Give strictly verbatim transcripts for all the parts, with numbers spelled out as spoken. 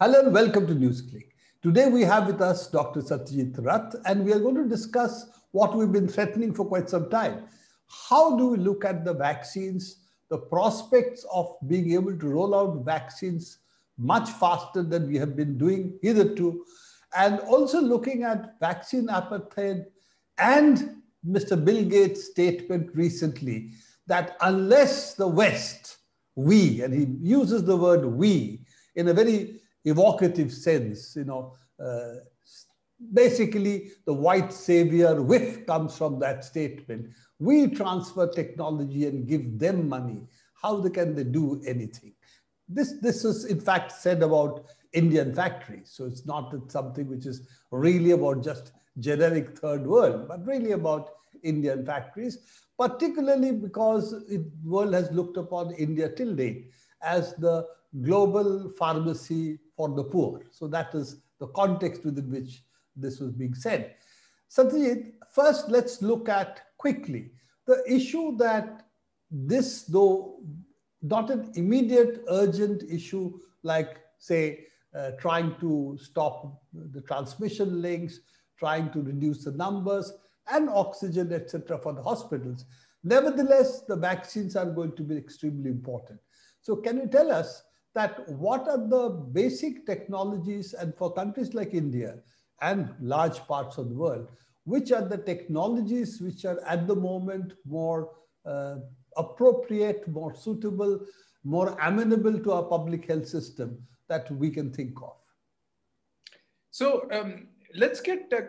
Hello and welcome to NewsClick. Today we have with us Doctor Satyajit Rath, and we are going to discuss what we've been threatening for quite some time. How do we look at the vaccines, the prospects of being able to roll out vaccines much faster than we have been doing hitherto, and also looking at vaccine apartheid and Mister Bill Gates' statement recently that unless the West, we, and he uses the word we in a very evocative sense, you know, uh, basically the white savior whiff comes from that statement. We transfer technology and give them money. How they, can they do anything? This, this is in fact said about Indian factories. So it's not something which is really about just generic third world, but really about Indian factories, particularly because the world has looked upon India till date as the global pharmacy for the poor. So that is the context within which this was being said. Satyajit, first let's look at quickly the issue that this, though not an immediate urgent issue like say uh, trying to stop the transmission links, trying to reduce the numbers and oxygen, et cetera for the hospitals. Nevertheless, the vaccines are going to be extremely important. So can you tell us that what are the basic technologies, and for countries like India and large parts of the world, which are the technologies which are at the moment more uh, appropriate, more suitable, more amenable to our public health system that we can think of? So um, let's get a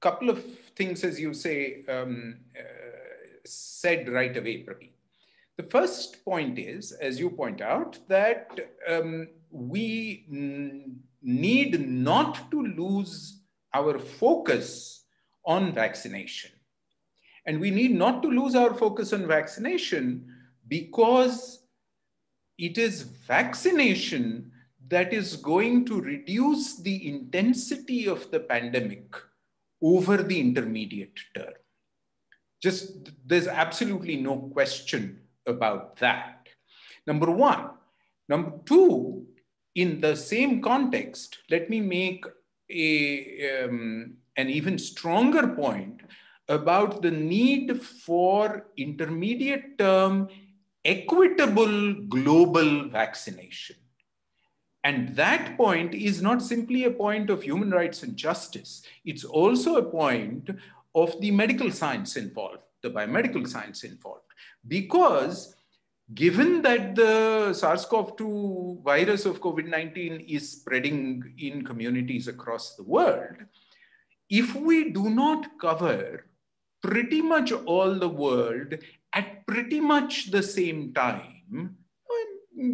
couple of things, as you say, um, uh, said right away, Pradeep. The first point is, as you point out, that um, we need not to lose our focus on vaccination. And we need not to lose our focus on vaccination because it is vaccination that is going to reduce the intensity of the pandemic over the intermediate term. Just, there's absolutely no question about that. Number one. Number two, in the same context, let me make a, um, an even stronger point about the need for intermediate term equitable global vaccination. And that point is not simply a point of human rights and justice. It's also a point of the medical science involved, the biomedical science involved. Because given that the SARS CoV two virus of COVID nineteen is spreading in communities across the world, if we do not cover pretty much all the world at pretty much the same time,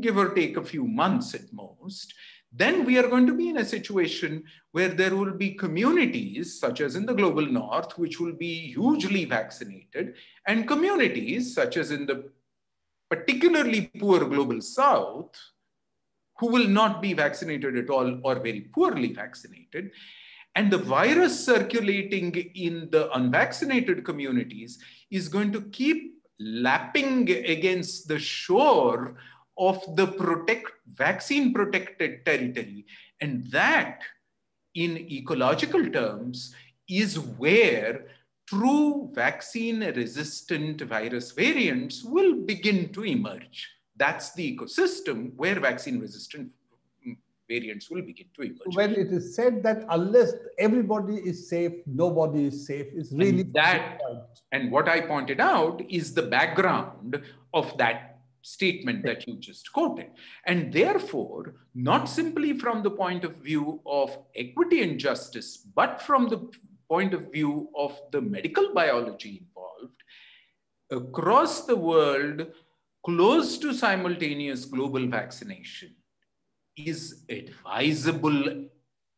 give or take a few months at most, then we are going to be in a situation where there will be communities, such as in the global north, which will be hugely vaccinated, and communities, such as in the particularly poor global south, who will not be vaccinated at all or very poorly vaccinated. And the virus circulating in the unvaccinated communities is going to keep lapping against the shore of the protect, vaccine protected territory. And that, in ecological terms, is where true vaccine resistant virus variants will begin to emerge. That's the ecosystem where vaccine resistant variants will begin to emerge. When it is said that unless everybody is safe, nobody is safe, is really that. And what I pointed out is the background of that statement that you just quoted. And therefore, not simply from the point of view of equity and justice, but from the point of view of the medical biology involved, across the world, close to simultaneous global vaccination is advisable,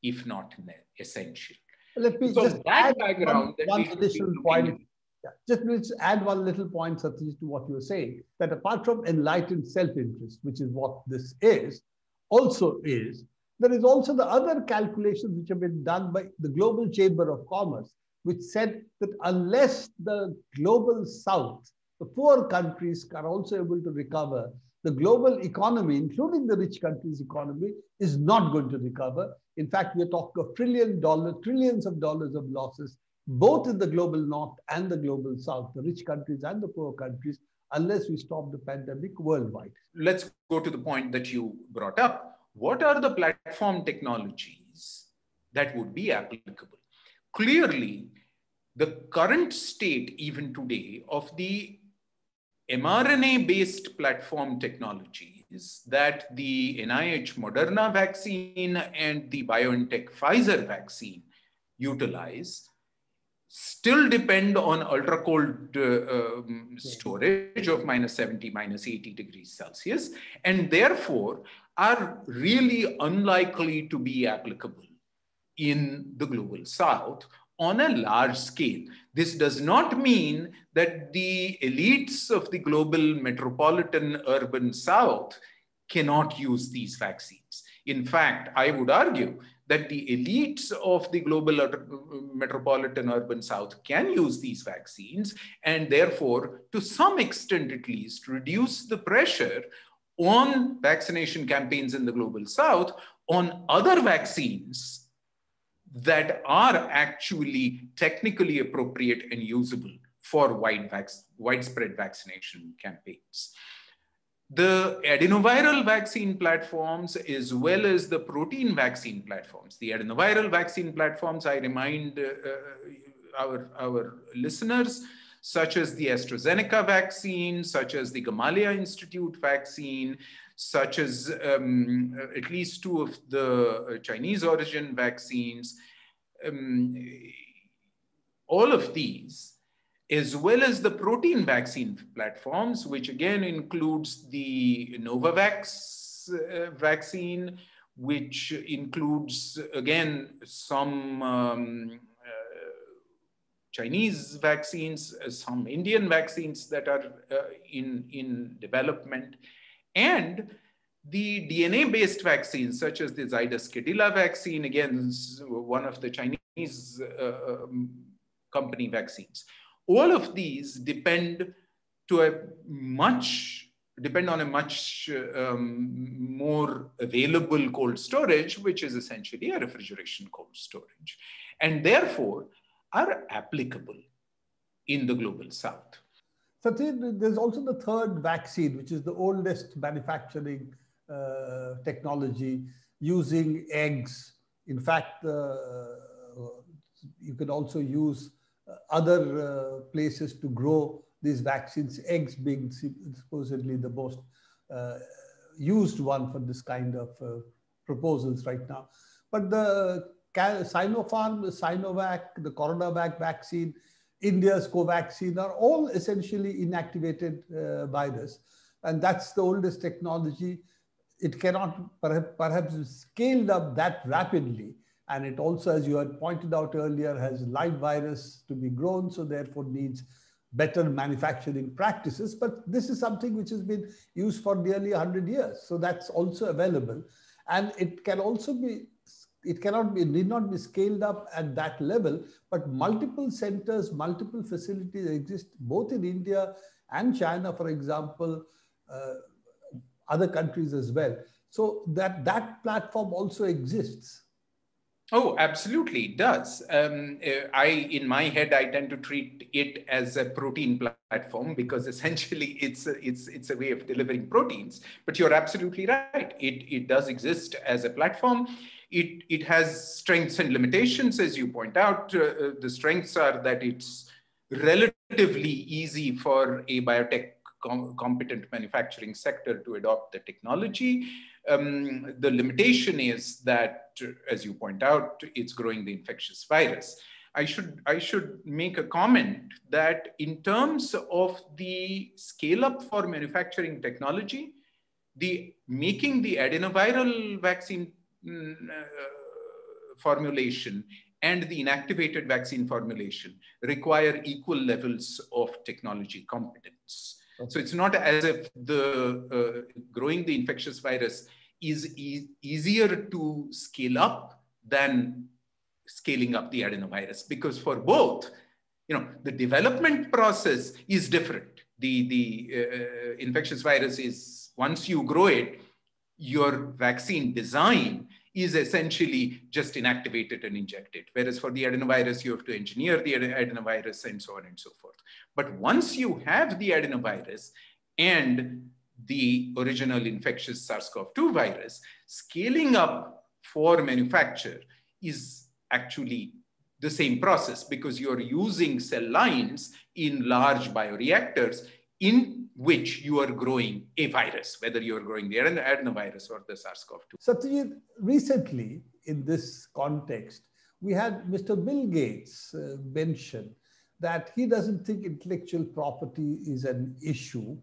if not essential. Let me so just that add background one, that one additional point. Yeah. Just let's add one little point, Satyajit, to what you were saying, that apart from enlightened self-interest, which is what this is, also is, there is also the other calculations which have been done by the Global Chamber of Commerce, which said that unless the global south, the poor countries, are also able to recover, the global economy, including the rich countries' economy, is not going to recover. In fact, we're talking of trillion dollar, trillions of dollars of losses, both in the global north and the global south, the rich countries and the poor countries, unless we stop the pandemic worldwide. Let's go to the point that you brought up. What are the platform technologies that would be applicable? Clearly, the current state, even today, of the mRNA-based platform technologies that the N I H Moderna vaccine and the BioNTech Pfizer vaccine utilize still depend on ultra-cold uh, um, storage of minus seventy, minus eighty degrees Celsius, and therefore are really unlikely to be applicable in the global south on a large scale. This does not mean that the elites of the global metropolitan urban south cannot use these vaccines. In fact, I would argue that the elites of the global metropolitan urban south can use these vaccines, and therefore, to some extent at least, reduce the pressure on vaccination campaigns in the global south on other vaccines that are actually technically appropriate and usable for wide vac widespread vaccination campaigns. The adenoviral vaccine platforms, as well as the protein vaccine platforms. The adenoviral vaccine platforms, I remind uh, our, our listeners, such as the AstraZeneca vaccine, such as the Gamaleya Institute vaccine, such as um, at least two of the Chinese origin vaccines, um, all of these, as well as the protein vaccine platforms, which again includes the Novavax uh, vaccine, which includes again some um, uh, Chinese vaccines, uh, some Indian vaccines that are uh, in, in development, and the D N A-based vaccines, such as the Zydus Cadila vaccine, again, one of the Chinese uh, company vaccines. All of these depend to a much, depend on a much um, more available cold storage, which is essentially a refrigeration cold storage, and therefore are applicable in the global south. Satyajit, there's also the third vaccine, which is the oldest manufacturing uh, technology using eggs. In fact, uh, you can also use other uh, places to grow these vaccines, eggs being supposedly the most uh, used one for this kind of uh, proposals right now. But the Sinopharm, the Sinovac, the Coronavac vaccine, India's Covaxin are all essentially inactivated uh, virus. And that's the oldest technology. It cannot perhaps, perhaps scaled up that rapidly. And it also, as you had pointed out earlier, has live virus to be grown, so therefore needs better manufacturing practices. But this is something which has been used for nearly one hundred years. So that's also available. And it can also be, it cannot be, it need not be scaled up at that level, but multiple centers, multiple facilities exist, both in India and China, for example, uh, other countries as well. So that, that platform also exists. Oh, absolutely, it does. Um, I, in my head, I tend to treat it as a protein platform because essentially it's a, it's, it's a way of delivering proteins. But you're absolutely right. It, it does exist as a platform. It, it has strengths and limitations, as you point out. Uh, the strengths are that it's relatively easy for a biotech com- competent manufacturing sector to adopt the technology. Um, the limitation is that, as you point out, it's growing the infectious virus. I should, I should make a comment that in terms of the scale-up for manufacturing technology, the making the adenoviral vaccine uh, formulation and the inactivated vaccine formulation require equal levels of technology competence. So it's not as if the uh, growing the infectious virus is e easier to scale up than scaling up the adenovirus, because for both, you know, the development process is different. The, the uh, infectious virus is Once you grow it, your vaccine design is essentially just inactivate it and inject it. Whereas for the adenovirus, you have to engineer the adenovirus and so on and so forth. But once you have the adenovirus and the original infectious SARS CoV two virus, scaling up for manufacture is actually the same process, because you're using cell lines in large bioreactors in which you are growing a virus, whether you're growing the adenovirus or the SARS CoV two. Satyajit, recently in this context, we had Mister Bill Gates uh, mention that he doesn't think intellectual property is an issue.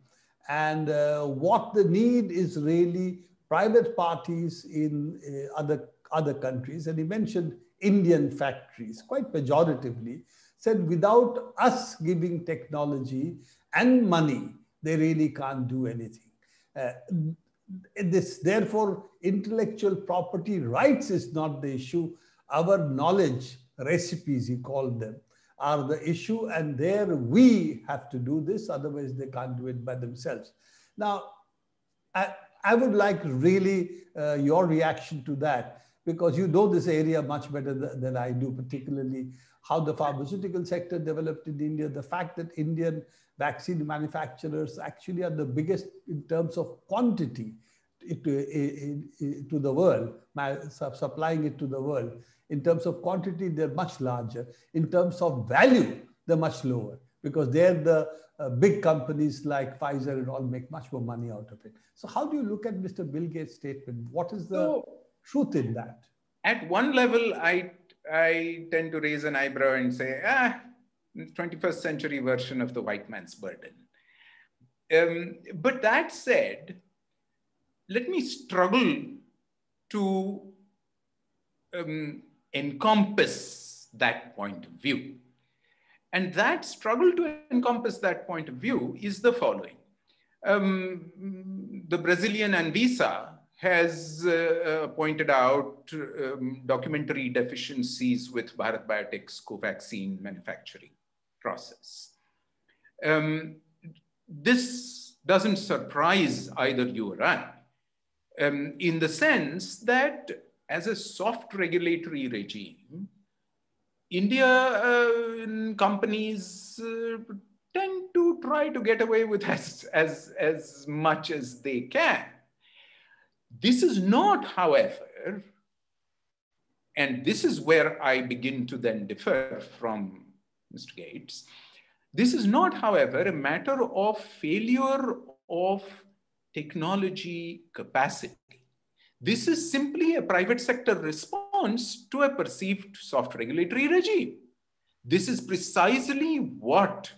And uh, what the need is really private parties in uh, other, other countries. And he mentioned Indian factories, quite pejoratively, said without us giving technology and money, they really can't do anything. Uh, this, therefore, intellectual property rights is not the issue. Our knowledge recipes, he called them, are the issue, and there we have to do this, otherwise they can't do it by themselves. Now, I, I would like really uh, your reaction to that, because you know this area much better th than I do, particularly how the pharmaceutical sector developed in India, the fact that Indian vaccine manufacturers actually are the biggest in terms of quantity to, to the world, supplying it to the world. In terms of quantity, they're much larger. In terms of value, they're much lower, because they're the uh, big companies like Pfizer and all make much more money out of it. So how do you look at Mister Bill Gates' statement? What is the so, truth in that? At one level, I, I tend to raise an eyebrow and say, ah, twenty-first century version of the white man's burden. Um, but that said, let me struggle to um, encompass that point of view. And that struggle to encompass that point of view is the following. Um, the Brazilian Anvisa has uh, uh, pointed out um, documentary deficiencies with Bharat Biotech's Covaxin manufacturing process. Um, this doesn't surprise either you or I, um, in the sense that as a soft regulatory regime, India uh, companies uh, tend to try to get away with as, as, as much as they can. This is not, however, and this is where I begin to then differ from Mister Gates. This is not, however, a matter of failure of technology capacity. This is simply a private sector response to a perceived soft regulatory regime. This is precisely what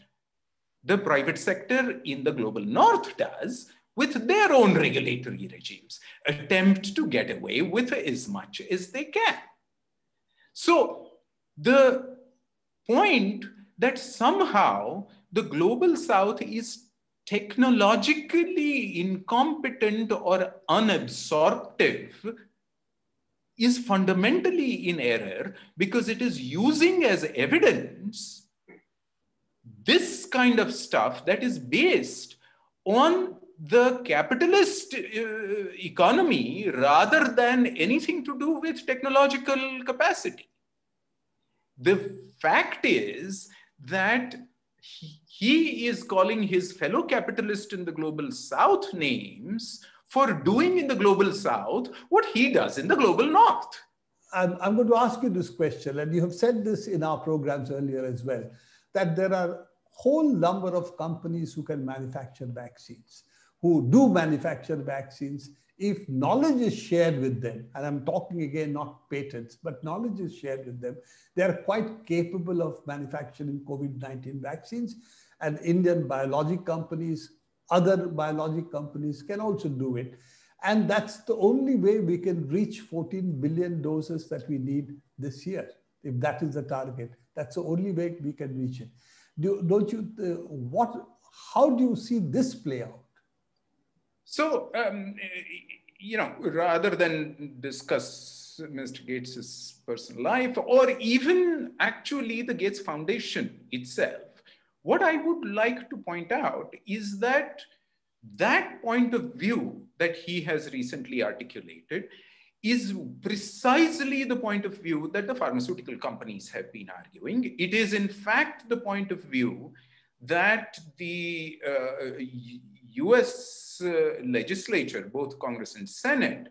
the private sector in the global north does with their own regulatory regimes, attempt to get away with as much as they can. So the point that somehow the global south is technologically incompetent or unabsorptive is fundamentally in error, because it is using as evidence this kind of stuff that is based on the capitalist uh, economy rather than anything to do with technological capacity. The fact is that He, he is calling his fellow capitalists in the global south names for doing in the global south what he does in the global north. I'm, I'm going to ask you this question, and you have said this in our programs earlier as well, that there are a whole number of companies who can manufacture vaccines, who do manufacture vaccines. If knowledge is shared with them, and I'm talking again, not patents, but knowledge is shared with them, they're quite capable of manufacturing COVID nineteen vaccines, and Indian biologic companies, other biologic companies can also do it. And that's the only way we can reach fourteen billion doses that we need this year. If that is the target, that's the only way we can reach it. Do, don't you, uh, what, how do you see this play out? So, um, you know, rather than discuss Mister Gates' personal life or even actually the Gates Foundation itself, what I would like to point out is that that point of view that he has recently articulated is precisely the point of view that the pharmaceutical companies have been arguing. It is in fact the point of view that the uh, U S uh, legislature, both Congress and Senate,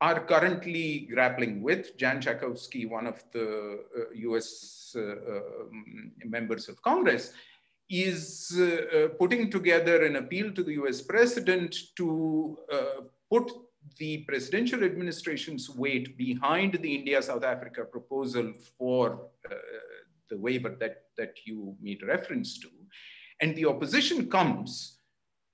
are currently grappling with. Jan Schakowsky, one of the uh, U S uh, um, members of Congress, is uh, putting together an appeal to the U S president to uh, put the presidential administration's weight behind the India-South Africa proposal for uh, the waiver that, that you made reference to. And the opposition comes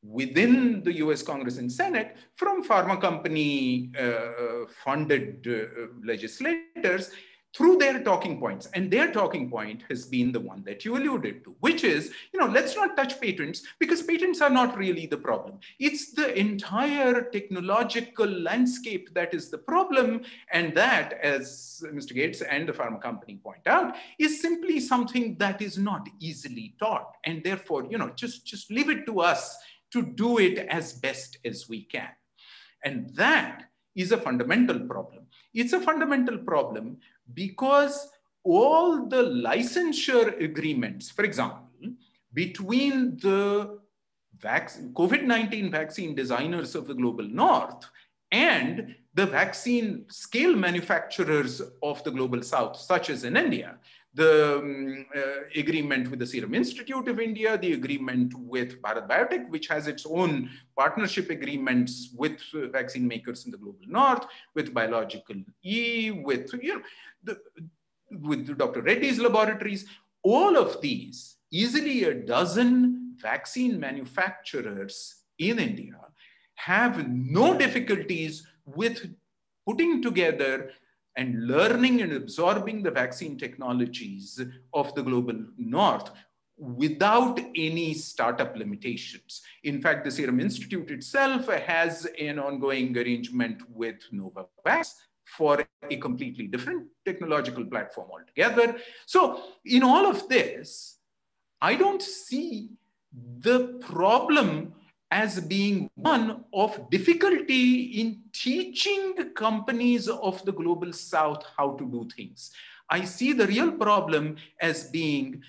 within the U S Congress and Senate from pharma company uh, funded uh, legislators through their talking points. And their talking point has been the one that you alluded to, which is, you know, let's not touch patents because patents are not really the problem. It's the entire technological landscape that is the problem. And that, as Mister Gates and the pharma company point out, is simply something that is not easily taught. And therefore, you know, just, just leave it to us to do it as best as we can. And that is a fundamental problem. It's a fundamental problem because all the licensure agreements, for example, between the COVID nineteen vaccine designers of the global north and the vaccine scale manufacturers of the global south, such as in India, the um, uh, agreement with the Serum Institute of India, the agreement with Bharat Biotech, which has its own partnership agreements with uh, vaccine makers in the global north, with Biological E, with, you know, the, with Doctor Reddy's laboratories, all of these, easily a dozen vaccine manufacturers in India have no difficulties with putting together and learning and absorbing the vaccine technologies of the global north without any startup limitations. In fact, the Serum Institute itself has an ongoing arrangement with Novavax for a completely different technological platform altogether. So in all of this, I don't see the problem as being one of difficulty in teaching companies of the global south how to do things. I see the real problem as being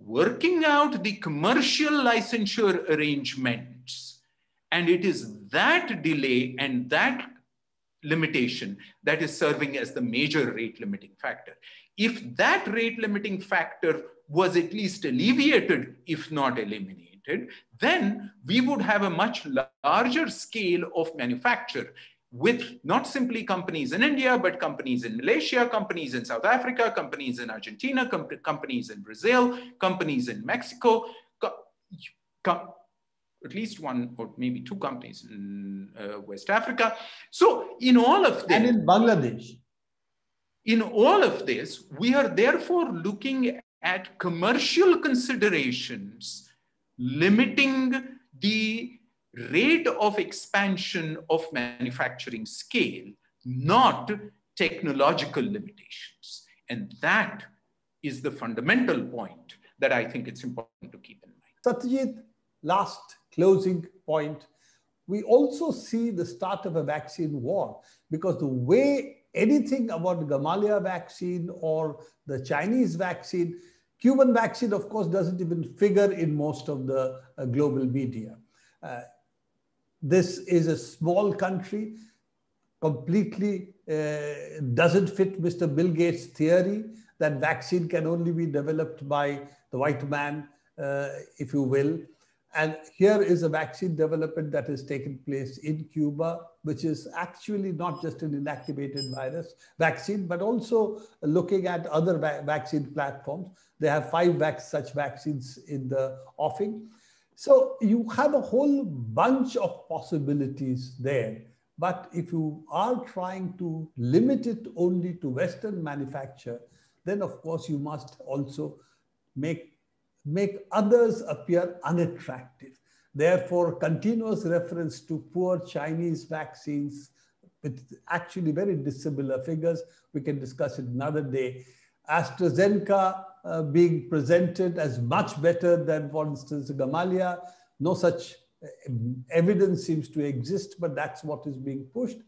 working out the commercial licensure arrangements. And it is that delay and that limitation that is serving as the major rate limiting factor. If that rate limiting factor was at least alleviated, if not eliminated, then we would have a much larger scale of manufacture with not simply companies in India, but companies in Malaysia, companies in South Africa, companies in Argentina, com companies in Brazil, companies in Mexico, at least one or maybe two companies in uh, West Africa. So in all of this- And in Bangladesh. In all of this, we are therefore looking at commercial considerations limiting the rate of expansion of manufacturing scale, not technological limitations. And that is the fundamental point that I think it's important to keep in mind. Satyajit, last closing point. We also see the start of a vaccine war because the way anything about the Gamaleya vaccine or the Chinese vaccine, Cuban vaccine, of course, doesn't even figure in most of the uh, global media. Uh, this is a small country, completely uh, doesn't fit Mister Bill Gates' theory that vaccine can only be developed by the white man, uh, if you will. And here is a vaccine development that has taken place in Cuba, which is actually not just an inactivated virus vaccine, but also looking at other va vaccine platforms. They have five vac such vaccines in the offing. So you have a whole bunch of possibilities there. But if you are trying to limit it only to Western manufacture, then of course you must also make make others appear unattractive. Therefore, continuous reference to poor Chinese vaccines with actually very dissimilar figures. We can discuss it another day. AstraZeneca uh, being presented as much better than, for instance, Gamaleya. No such evidence seems to exist, but that's what is being pushed.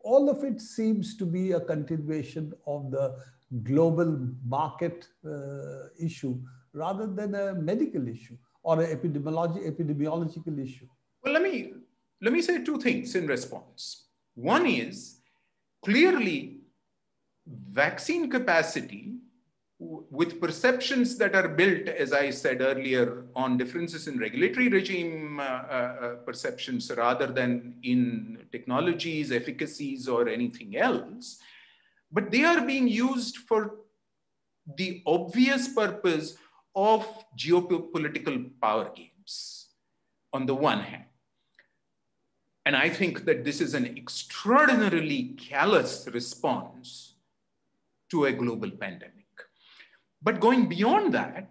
All of it seems to be a continuation of the global market uh, issue rather than a medical issue or an epidemiology, epidemiological issue. Well, let me, let me say two things in response. One is clearly vaccine capacity with perceptions that are built, as I said earlier, on differences in regulatory regime uh, uh, perceptions rather than in technologies, efficacies, or anything else. But they are being used for the obvious purpose of geopolitical power games on the one hand. And I think that this is an extraordinarily callous response to a global pandemic. But going beyond that,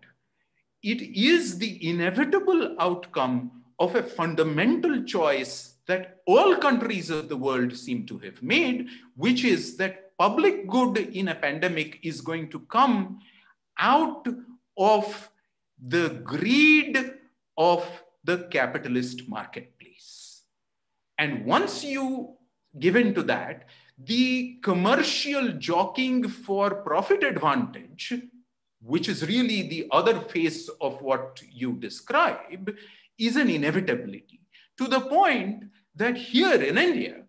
it is the inevitable outcome of a fundamental choice that all countries of the world seem to have made, which is that public good in a pandemic is going to come out of the greed of the capitalist marketplace. And once you give in to that, the commercial jockeying for profit advantage, which is really the other face of what you describe, is an inevitability, to the point that here in India,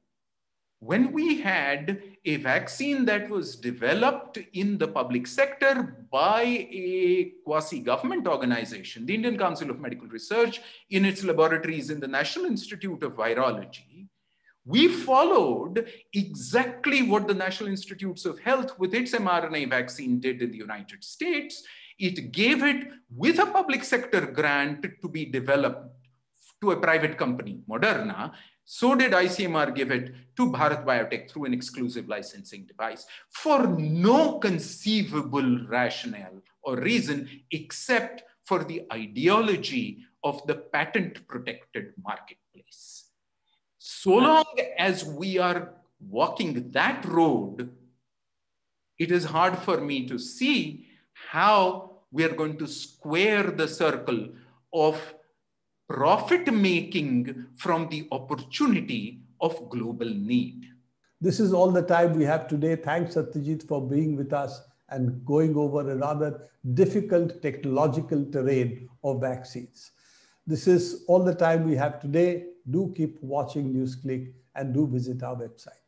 when we had a vaccine that was developed in the public sector by a quasi-government organization, the Indian Council of Medical Research, in its laboratories in the National Institute of Virology, we followed exactly what the National Institutes of Health with its mRNA vaccine did in the United States. It gave it with a public sector grant to be developed to a private company, Moderna. So did I C M R give it to Bharat Biotech through an exclusive licensing device for no conceivable rationale or reason except for the ideology of the patent-protected marketplace. So long as we are walking that road, it is hard for me to see how we are going to square the circle of profit making from the opportunity of global need. This is all the time we have today. Thanks, Satyajit, for being with us and going over a rather difficult technological terrain of vaccines. This is all the time we have today. Do keep watching NewsClick and do visit our website.